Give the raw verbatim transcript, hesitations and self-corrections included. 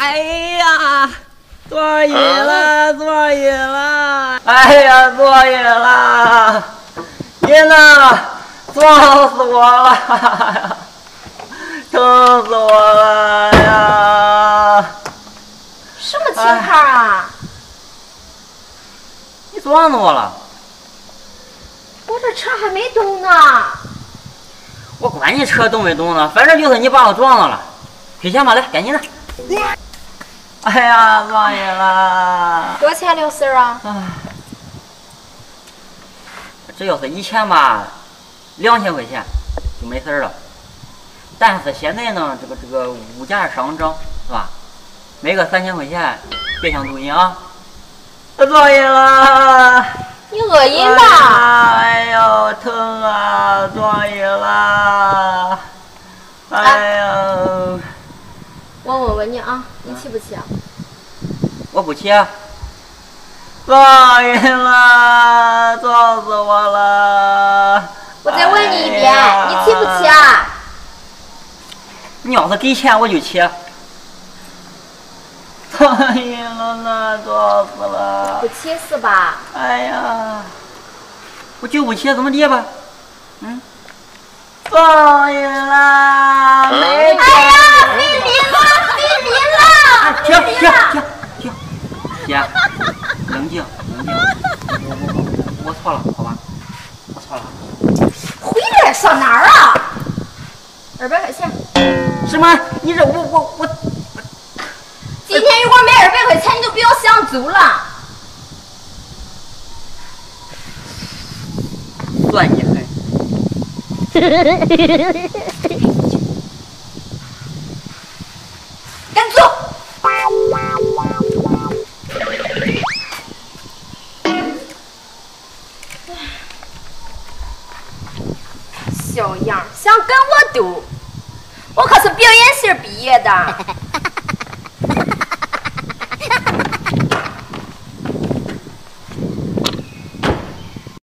哎呀，座椅了，座椅了！哎呀，座椅了！您呐，撞死我了！疼死我了呀！什么情况啊？你撞死我了！我这车还没动呢。我管你车动没动呢，反正就是你把我撞上了。 给钱吧，来，赶紧的。哎呀，撞人了！多少钱刘四啊？哎，这要是以前吧，两千块钱就没事了。但是现在呢，这个这个物价上涨，是吧？没个三千块钱，别想走人啊！撞人了！你恶人吧？哎呦，疼啊！撞人了！哎呦！ 我问问你啊，你气不气啊？我不气啊！撞人了，撞死我了！我再问你一遍，哎、你气不气啊？你要是给钱我就气。撞人了呢，撞死了！不气是吧？哎呀，我就不气，怎么地吧？嗯。撞人了，没钱。哎呀，没理。 停停停停！姐，冷静冷静，我我我错了，好吧，我错了。回来上哪儿啊？二百块钱。什么？你这我我我。今天如果没二百块钱，你就不要想走了。算你狠。赶走。 小样，想跟我斗，我可是表演系毕业的。